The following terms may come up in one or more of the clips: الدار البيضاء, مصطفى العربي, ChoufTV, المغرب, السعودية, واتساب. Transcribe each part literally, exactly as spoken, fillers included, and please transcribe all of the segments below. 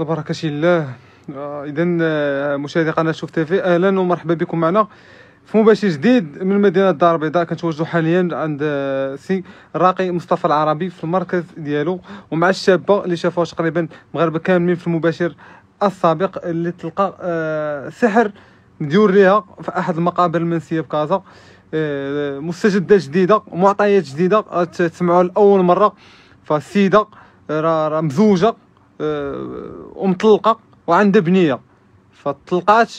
لبركة الله. إذا مشاهدي قناة شوف تيفي، أهلا ومرحبا بكم معنا في مباشر جديد من مدينة الدار البيضاء. كنتواجدو حاليا عند سي راقي مصطفى العربي في المركز ديالو، ومع الشابة اللي شافوها تقريبا مغاربة كاملين في المباشر السابق، اللي تلقى سحر مديور ليها في أحد المقابر المنسية بكازا. مستجدات جديدة، معطيات جديدة، تسمعوها لأول مرة. فالسيدة راه مزوجة ومطلقة وعندها بنية، فطلقات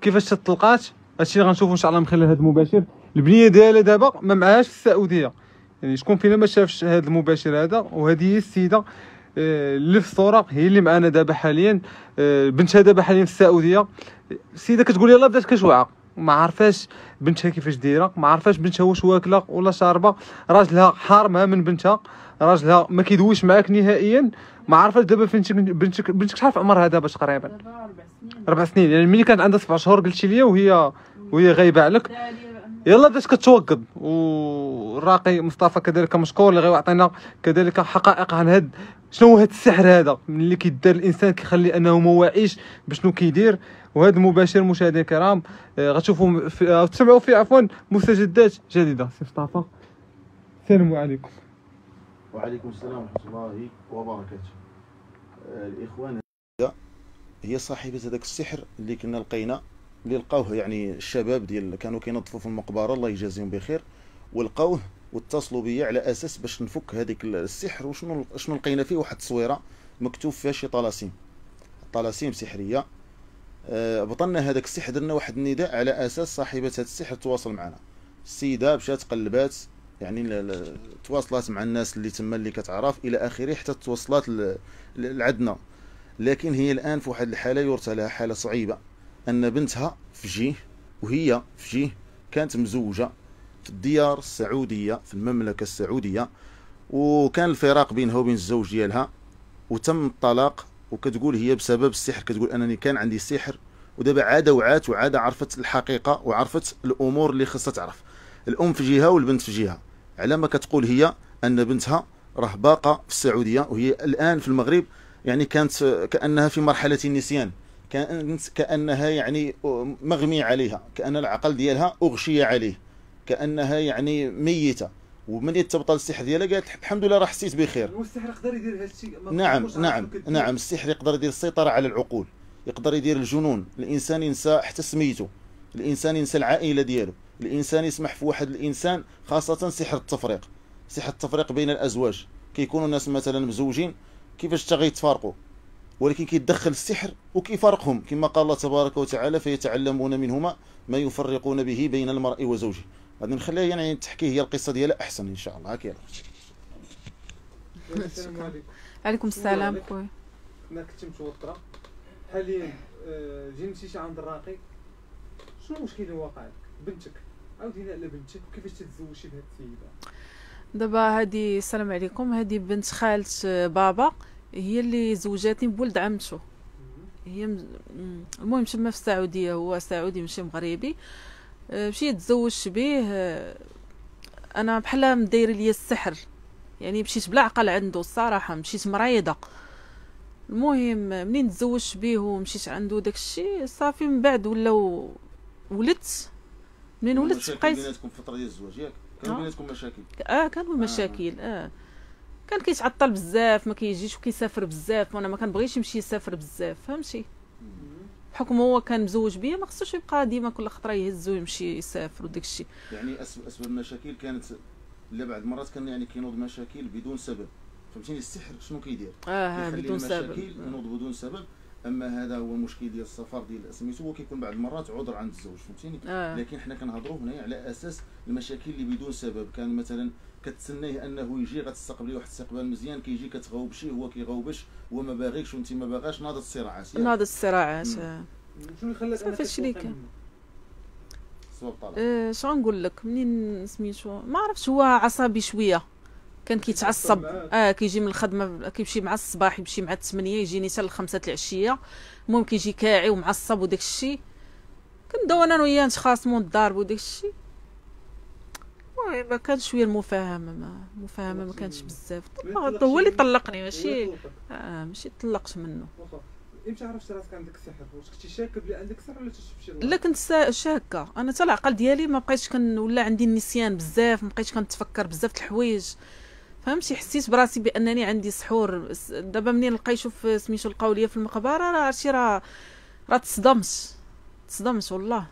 كيفاش تطلقات هادشي اللي غنشوفو ان شاء الله من خلال هذا المباشر. البنية ديالها دابا ما معهاش في السعودية، يعني شكون فينا ما شافش هذا المباشر هذا. وهذه هي السيدة اللي في الصورة، هي اللي معانا دابا حاليا، بنتها دابا حاليا في السعودية. السيدة كتقول يلاه بدات كتوعق، ما عرفاش بنتها كيفاش دايره، ما عرفاش بنتها واش واكله ولا شاربه، راجلها حارمها من بنتها، راجلها ما كيدويش معاك نهائيا. ما عرفاش دابا فين بنتك بنتك شحال في عمرها دابا تقريبا؟ اربع سنين اربع سنين. يعني ملي كانت عندها سبع شهور قلتي لي وهي وهي غايبه عليك، يلا بدات كتوقد. والراقي مصطفى كذلك مشكور اللي غيعطينا كذلك حقائق عن هاد شنو هو هاد السحر هذا اللي كيدار الانسان كيخلي انه ما واعيش بشنو كيدير. وهذا المباشر مشاهدينا الكرام غتشوفوا تسمعوا فيه عفوا مستجدات جديده. سي مصطفى السلام عليكم. وعليكم السلام ورحمه الله وبركاته. الاخوان هي صاحبه هذاك السحر اللي كنا لقينا اللي لقاوه، يعني الشباب ديال كانوا كينظفوا في المقبره الله يجازيهم بخير، ولقاوه واتصلوا بيا على اساس باش نفك هذيك السحر. وشنو شنو لقينا فيه؟ واحد التصويره مكتوب فيها شي طلاسيم طلاسيم سحريه. بطلنا هذاك السحر، درنا واحد النداء على اساس صاحبه هذا السحر تواصل معنا. السيده مشات قلبات، يعني تواصلات مع الناس اللي تما اللي كتعرف الى اخره، حتى توصلات لعندنا. لكن هي الان في واحد الحاله يرثى لها حاله صعيبه، ان بنتها في جيه وهي في جيه، كانت مزوجه في الديار السعوديه في المملكه السعوديه، وكان الفراق بينها وبين الزوج ديالها وتم الطلاق. وكتقول هي بسبب السحر، كتقول انني كان عندي سحر، ودابا عاد وعات وعاد عرفت الحقيقه وعرفت الامور اللي خاصها تعرف. الام في جهه والبنت في جهه، على ما كتقول هي ان بنتها راه باقه في السعوديه وهي الان في المغرب، يعني كانت كانها في مرحله النسيان، كانت كانها يعني مغمي عليها، كان العقل ديالها اغشي عليه، كانها يعني ميته. وملي تبطل السحر ديالها قالت الحمد لله راه حسيت بخير. والسحر يقدر يدير هذا الشيء؟ نعم نعم نعم، السحر يقدر يدير السيطره على العقول، يقدر يدير الجنون، الانسان ينسى حتى سميته، الانسان ينسى العائله ديالو، الانسان يسمح في واحد الانسان، خاصه سحر التفريق، سحر التفريق بين الازواج. كيكونوا الناس مثلا مزوجين كيفاش حتى غيتفارقوا، ولكن كيدخل السحر وكيفارقهم، كما قال الله تبارك وتعالى فيتعلمون منهما ما يفرقون به بين المرء وزوجه. غادي نخليها يعني تحكي هي القصه ديالها احسن ان شاء الله. هاكي السلام عليكم. وعليكم السلام خويا. انا كنت متوتره حاليا، جي مشيتي عند الراقي، شنو المشكل اللي واقع لك؟ بنتك عاودينا على بنتك وكيفاش تزوجتي بهاد السيده دابا هادي؟ السلام عليكم. هادي بنت خالة بابا، هي اللي زوجاتني بولد عمته. هي المهم تما في السعوديه، هو سعودي ماشي مغربي، مشيت تزوجت به. انا بحال مداير ليا السحر، يعني مشيت بلا عقل عنده الصراحه، مشيت مريضه. المهم منين تزوجت به ومشيت عنده داكشي صافي، من بعد ولاو ولدت. منين ولدت بقيت بيناتكم فتره ديال الزواج ياك؟ كان بيناتكم مشاكل؟ اه كانوا مشاكل. اه كان كيتعطل بزاف، ما كيجيش، وكيسافر بزاف، وانا ما كنبغيش يمشي يسافر بزاف، فهمتي؟ بحكم هو كان مزوج بيا ما خصوش يبقى ديما كل خطره يهزو ويمشي يسافر وداك الشيء. يعني اسباب المشاكل كانت، لا بعض المرات كان يعني كينوض مشاكل بدون سبب، فهمتيني؟ السحر شنو كيدير؟ اه بدون سبب كينوض بدون سبب. اما هذا هو المشكل ديال السفر ديال سميتو، هو كيكون بعض المرات عذر عند الزوج، فهمتيني؟ آه. لكن حنا كنهضروا هنا على اساس المشاكل اللي بدون سبب. كان مثلا كتسنيه انه يجي، غتستقبليه واحد الاستقبال مزيان، كيجي كتغوبشي، هو كيغوبش، هو ما باغيكش وانت ما باغاش، ناضت الصراعات ناضت الصراعات. شنو اللي خلاك انك تشريكه؟ سبب طلع شنو نقول لك؟ منين سميتو ما عرفتش، هو عصبي شويه، كان كيتعصب. اه كيجي من الخدمه، كيمشي مع الصباح، يمشي مع الثمانية، يجيني حتى للخمسة تاع العشيه. المهم كيجي كاعي ومعصب وداك الشيء، كنبداو انا وياه نتخاصموا نضاربوا وداك الشيء. ما كانش شويه المفاهمه ما المفاهمه ما كانتش بزاف. هو اللي طلقني ماشي اه ماشي طلقت منه. امتى عرفتي راسك عندك السحر؟ واش كنتي شاكه بلي عندك السحر ولا تشفتي؟ لا كنت شاكه انا حتى العقل ديالي ما بقيتش كن ولا عندي النسيان بزاف، ما بقيتش كنتفكر بزاف د الحوايج فهمتي. حسيت براسي بانني عندي سحور. دابا منين نلقى يشوف سميتو القوليه في المقبره راه عرفتي راه راه تصدمت تصدمت والله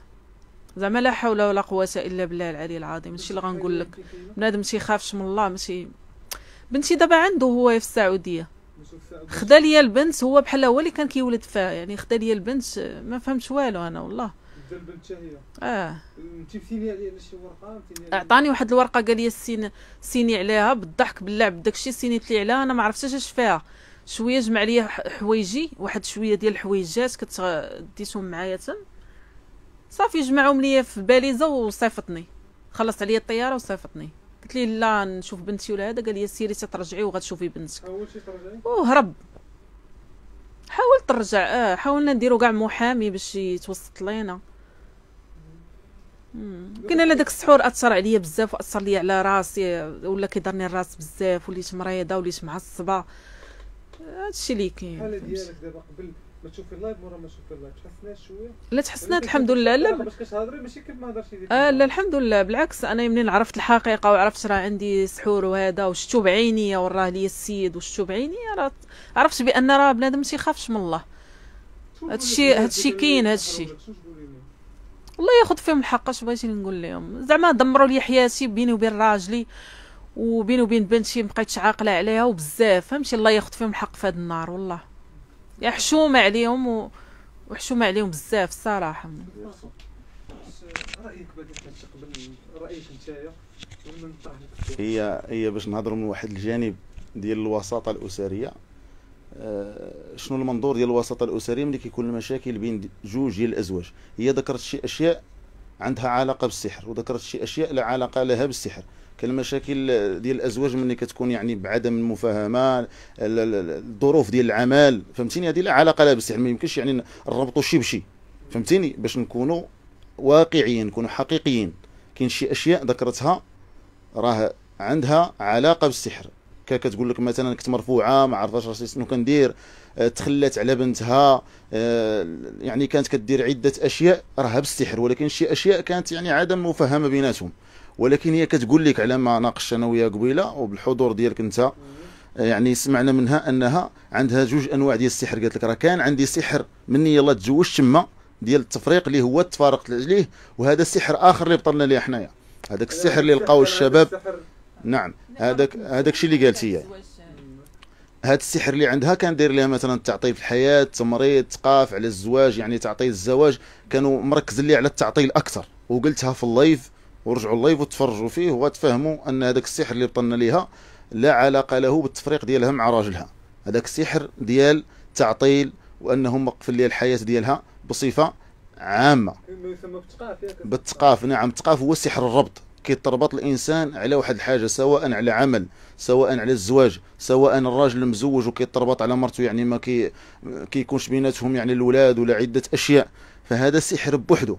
زعما لا حول ولا قوه الا بالله العلي العظيم. هادشي اللي غنقول لك بنادم ماشي خافش من الله ماشي. بنتي دابا عنده هو في السعوديه خدا ليا البنت، هو بحال هو اللي كان كيولد فيها يعني خدا ليا البنت ما فهمتش والو انا والله. خدا البنت هي اه تيبسيني عليها شي ورقه عطاني واحد الورقه قال لي سين سيني عليها بالضحك باللعب داكشي سينيت لي عليها انا ما عرفتش اش فيها. شويه جمع لي حوايجي واحد شويه ديال الحويجات كنت ديتهم معايا تم صافي جمعهم لي في الباليزه وصيفطني. خلصت عليا الطياره وصيفطني قلت ليه لا نشوف بنتي ولا هذا. قال لي سيري تترجعي وغتشوفي بنتك. حاولتي ترجعي؟ وهرب. حاولت نرجع اه حاولنا نديرو كاع محامي باش يتوسط لينا. كنا على داك السحور اثر عليا بزاف واثر لي على راسي ولا كيضرني الراس بزاف وليت مريضه وليت معصبه. هادشي اللي كاين. الحاله ديالك دابا قبل ما تشوفي اللايف ورا ما تشوفي اللايف تحسنات شويه؟ لا تحسنات الحمد لله. لا باش كتهضري ماشي كيف ما هضرتي ديك اه لا الحمد لله بالعكس. انا منين عرفت الحقيقه وعرفت راه عندي سحور وهذا وشتو بعينيا وراه لي السيد وشتو بعينيا راه عرفت بان راه بنادم ما تيخافش من الله. هادشي هادشي كاين هادشي والله ياخذ فيهم الحق. اش بغيتي نقول لهم زعما دمروا لي حياتي بيني وبين راجلي وبيني وبين بنتي مبقيتش عاقله عليها وبزاف فهمتي. الله ياخذ فيهم الحق في هاد النار والله يا حشومه عليهم و... وحشومه عليهم بزاف الصراحه. رايك قبل رايك نتايا هي هي باش نهضروا من واحد الجانب ديال الوساطه الاسريه. أه شنو المنظور ديال الوساطه الاسريه ملي كيكون المشاكل بين جوج ديال الازواج؟ هي ذكرت شي اشياء عندها علاقه بالسحر وذكرت شي اشياء لا علاقه لها بالسحر. كان المشاكل ديال الازواج ملي كتكون يعني بعدم المفاهمه الظروف ديال العمل فهمتيني هذه لا علاقه لها بالسحر. ما يمكنش يعني نربطوا شي بشي فهمتيني باش نكونوا واقعيين نكونوا حقيقيين. كاين شي اشياء ذكرتها راه عندها علاقه بالسحر. كتقول لك مثلا كنت مرفوعه ما عرفتش راسي شنو كندير، تخلات على بنتها، يعني كانت كدير عده اشياء راها بالسحر. ولكن شي اشياء كانت يعني عدم مفاهمه بيناتهم. ولكن هي كتقول لك على ما ناقشت انا وياها قبيله وبالحضور ديالك انت يعني سمعنا منها انها عندها جوج انواع ديال السحر. قالت لك راه كان عندي سحر مني يلاه تزوجت تما ديال التفريق اللي هو تفارقت عليه، وهذا سحر اخر اللي بطلنا ليه حنايا هذاك السحر اللي لقاو الشباب. نعم هذاك هذاك الشيء اللي قالت هي. هذا السحر اللي عندها كان داير لها مثلا التعطيل في الحياه، تمريض، تقاف على الزواج، يعني تعطيل الزواج كانوا مركزين ليه على التعطيل اكثر. وقلتها في اللايف ورجعوا اللايف وتفرجوا فيه وغتفهموا ان هذاك السحر اللي بطلنا ليها لا علاقه له بالتفريق ديالها مع راجلها. هذاك السحر ديال تعطيل وانهم مقفل ليها الحياه ديالها بصفه عامه. ما يسمى بالتقاف ياك؟ بالتقاف نعم. التقاف هو سحر الربط. كيتربط الانسان على واحد الحاجه سواء على عمل سواء على الزواج سواء الراجل مزوج وكيتربط على مرته يعني ما كي كيكونش بيناتهم يعني الاولاد ولا عده اشياء. فهذا السحر بوحده.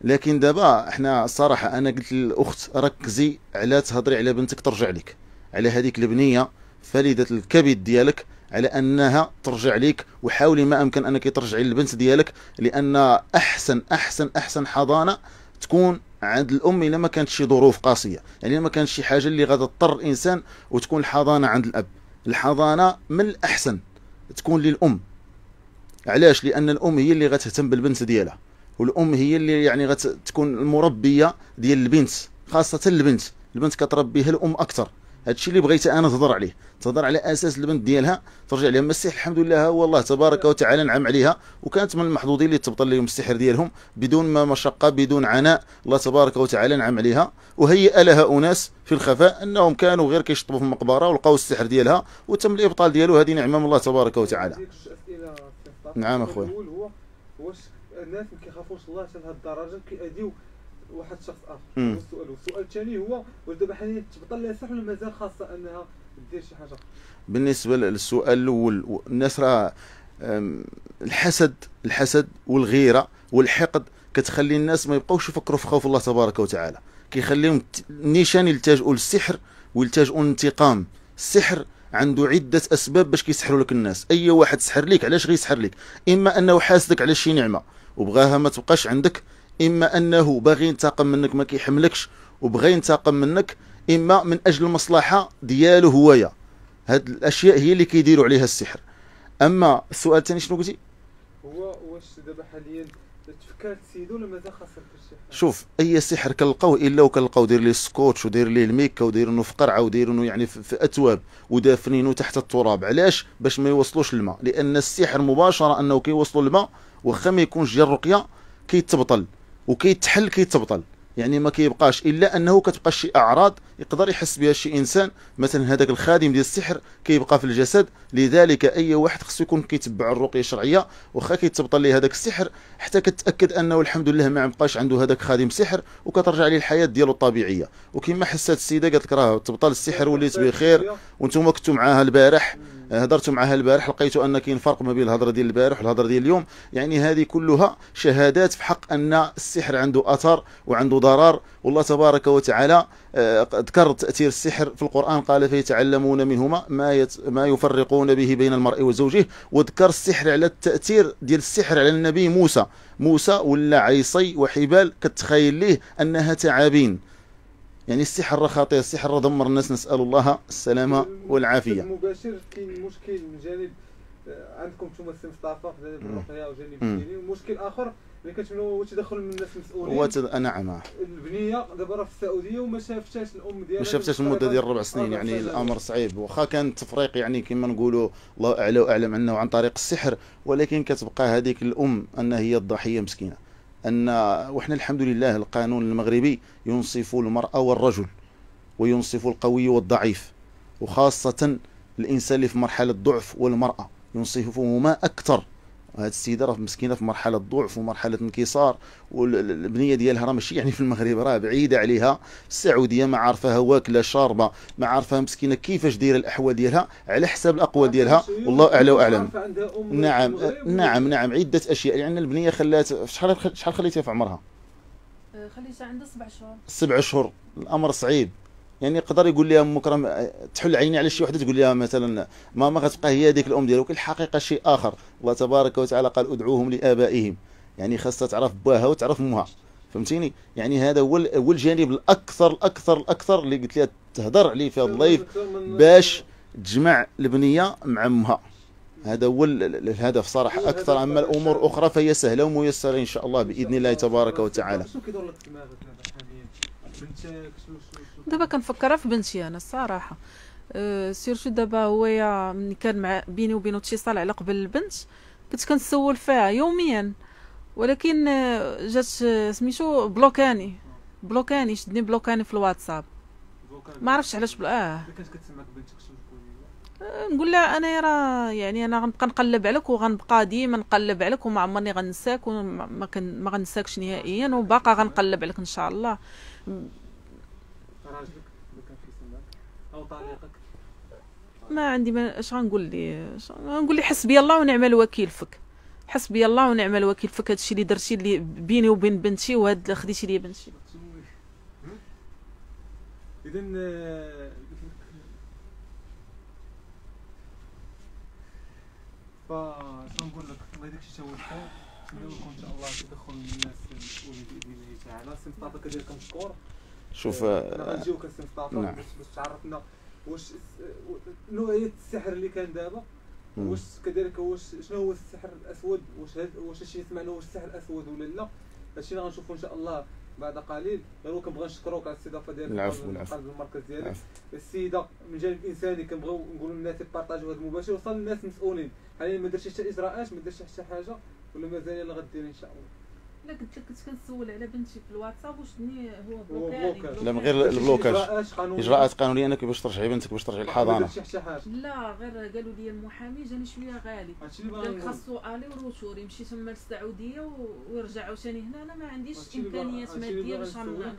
لكن دابا احنا الصراحه انا قلت للاخت ركزي على تهضري على بنتك ترجع لك، على هذيك البنيه فليده الكبد ديالك على انها ترجع لك. وحاولي ما امكن انك ترجعي للبنت ديالك لان احسن احسن احسن حضانه تكون عند الام الا ما كانت شي ظروف قاسيه، يعني ما كانت شي حاجه اللي غادي تضطر الانسان وتكون الحضانه عند الاب. الحضانه من الاحسن تكون للام. علاش؟ لان الام هي اللي غتهتم بالبنت ديالها والام هي اللي يعني غتكون المربيه ديال البنت، خاصه البنت. البنت كتربيها الام اكثر. هادشي اللي بغيت انا تهضر عليه، تهضر على اساس البنت ديالها ترجع لها. المسيح الحمد لله هو الله تبارك وتعالى نعم عليها وكانت من المحظوظين اللي تبطل لهم السحر ديالهم بدون ما مشقه بدون عناء. الله تبارك وتعالى نعم عليها وهيئ لها اناس في الخفاء انهم كانوا غير كيشطبوا في المقبره ولقاو السحر ديالها وتم الابطال ديالو. هذه نعمه من الله تبارك وتعالى. نعم اخويا. واش الناس ما كيخافوش الله حتى لهاد الدرجه كيأذيو واحد الشخص اخر؟ هو السؤال. والسؤال الثاني هو واش دابا حاليا تبطل لها السحر ولا مازال خاصه انها دير شي حاجه؟ بالنسبه للسؤال الاول الناس راه الحسد الحسد والغيره والحقد كتخلي الناس ما يبقاوش يفكروا في خوف الله تبارك وتعالى. كيخليهم نيشان يلتجؤوا للسحر ويلتجؤوا للانتقام. السحر عنده عده اسباب باش كيسحروا لك الناس. اي واحد سحر لك، علاش غيسحر لك؟ اما انه حاسدك على شي نعمه وبغاها ما تبقاش عندك، اما انه باغي ينتقم منك ما كيحملكش وبغى ينتقم منك، اما من اجل المصلحه ديالو هويا. هاد الاشياء هي اللي كيديروا عليها السحر. اما السؤال الثاني شنو قلتي؟ هو واش دابا حاليا تفكرت سيدو ولا مازال خاصك السحر؟ شوف، اي سحر كنلقاوه الا وكنلقاو داير ليه سكوتش وداير ليه الميكا وداير انه في قرعه وداير انه يعني في اتواب ودافنينه تحت التراب. علاش؟ باش ما يوصلوش الماء، لان السحر مباشره انه كيوصلوا الماء واخا ما يكونش ديال الرقيه كيتبطل وكيتحل كيتبطل، يعني ما كيبقاش، الا انه كتبقى شي اعراض يقدر يحس بها شي انسان، مثلا هذاك الخادم ديال السحر كيبقى في الجسد. لذلك اي واحد خصو يكون كيتبع الرقيه الشرعيه واخا كيتبطل ليه هذاك السحر حتى كتاكد انه الحمد لله ما بقاش عنده هذاك خادم سحر وكترجع ليه الحياه ديالو الطبيعيه. وكما حست السيده قالت لك راه تبطل السحر وليت بخير، وانتم كنتوا معاها البارح، هضرتوا معها البارح، لقيتوا ان كاين فرق ما بين الهضره ديال البارح والهضره ديال اليوم. يعني هذه كلها شهادات في حق ان السحر عنده اثر وعنده ضرر. والله تبارك وتعالى ذكر تاثير السحر في القران، قال فيتعلمون منهما ما يت... ما يفرقون به بين المرء وزوجه. وذكر السحر على التاثير ديال السحر على النبي موسى. موسى ولا عيصي وحبال كتخيل ليه انها تعابين. يعني السحر راه خطير، السحر راه دمر الناس، نسال الله السلامه والعافيه. المباشر كاين مشكل من جانب عندكم انتم السي مصطفى في جانب الرقيه وجانب الديني، ومشكل اخر اللي كتمنوا تدخل من الناس المسؤولين. هو تد... نعم، البنيه دابا راه في السعوديه وما شافتهاش الام ديالها، ما شافتهاش المده ديال ربع سنين. يعني الامر صعيب، واخا كان التفريق يعني كما نقولوا الله اعلى واعلم انه عن طريق السحر، ولكن كتبقى هذيك الام ان هي الضحيه مسكينه. أن وإحنا الحمد لله القانون المغربي ينصف المرأة والرجل وينصف القوي والضعيف، وخاصة الإنسان اللي في مرحلة الضعف والمرأة ينصفهما أكثر. هاد السيدة راه مسكينة في مرحلة ضعف ومرحلة انكسار، والبنية ديالها راه ماشي يعني في المغرب، راه بعيدة عليها. السعودية ما عارفاها واكلة شاربة، ما عارفاها مسكينة كيفاش دايرة الأحوال ديالها على حساب الأقوال ديالها، والله أعلى وأعلم. نعم نعم نعم عدة أشياء. يعني البنية خلات شحال شحال خليتيها في عمرها؟ خليتها عندها سبع شهور. سبع شهور، الأمر صعيب. يعني يقدر يقول لها امك راه تحل عيني على شي وحده، تقول لها مثلا ماما غتبقى هي هذيك الام ديالك، الحقيقه شيء اخر. الله تبارك وتعالى قال ادعوهم لابائهم، يعني خاصها تعرف باها وتعرف امها، فهمتيني؟ يعني هذا هو هو الجانب الاكثر الاكثر الاكثر اللي قلت لها تهضر عليه في هذا اللايف باش تجمع البنيه مع امها. هذا هو الهدف صراحه اكثر. اما الامور اخرى فهي سهله وميسره ان شاء الله باذن الله تبارك وتعالى. دابا كنفكرها في بنتي انا الصراحه، أه سيرتو دابا هويا ملي كان مع بيني وبينه اتصال على قبل البنت كنت كنسول فيها يوميا، ولكن جات سميتو بلوكاني بلوكاني شدني بلوكاني في الواتساب، ما عرفتش علاش. بل... اه كانت كتسمعك بنتك شنو تقولي؟ نقول لها انا راه يعني انا غنبقى نقلب عليك وغنبقى ديما نقلب عليك وما عمرني غنساك وما كن... ما غنساكش نهائيا وباقا غنقلب عليك ان شاء الله. راجلك ما كان كيسمعك او طريقك؟ ما عندي، ما اش غنقول لي؟ غنقول لي حسبي الله ونعم الوكيل فيك، حسبي الله ونعم الوكيل فيك. هادشي اللي درتي اللي بيني وبين بنتي وهاد خديتي لي بنتي. اذا ف شنقول لك؟ الله يديك شي توفيق، نتمنى لكم ان شاء الله تدخل الناس المسؤولين باذن الله تعالى. سي مصطفى كدير كنشكر. شوف أه نجيو كسي مصطفى باش تعرفنا واش نوعيه السحر اللي كان دابا، واش كذلك واش شنو هو السحر الاسود، واش واش شي سمعنا واش السحر الاسود ولا لا. هادشي اللي غنشوفو ان شاء الله بعد قليل. غير كنبغي نشكروك على الاستضافه ديالك في قلب المركز ديالك السيده. من جانب انساني كنبغيو نقولوا للناس يبارطاجيو هذا المباشر، وصل للناس المسؤولين حاليا ما درتش حتى اجراءات، ما درتش حتى حاجه ولا مازال اللي غدير ان شاء الله. لا قلت لك كنت كنسول على بنتي في الواتساب وشني هو بلوكاج. لا من غير البلوكاج، اجراءات قانونيه انك باش ترجعي بنتك باش ترجعي للحضانه. لا غير قالوا لي المحامي جاني شويه غالي، قال خاصو الي وروتوري. مشيت تما للسعوديه ويرجع عاوتاني هنا. انا ما عنديش امكانيات ماديه باش نقدر.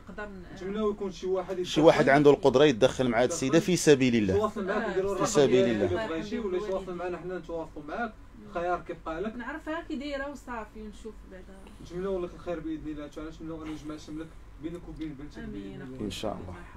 نتمناو يكون شي واحد شي واحد عنده القدره يتدخل مع هاد السيده في سبيل الله، يتواصل معاك ويديروا الرقم في سبيل الله ولا يتواصل معنا حنا نتواصلوا معاك. خيار كيبقى لك، نعرفها كي دايره وصافي نشوف بعدا. نتمنى لك الخير باذن الله تعالى، نتمنى غنجمع شملك بينك وبين بنتك ان شاء الله.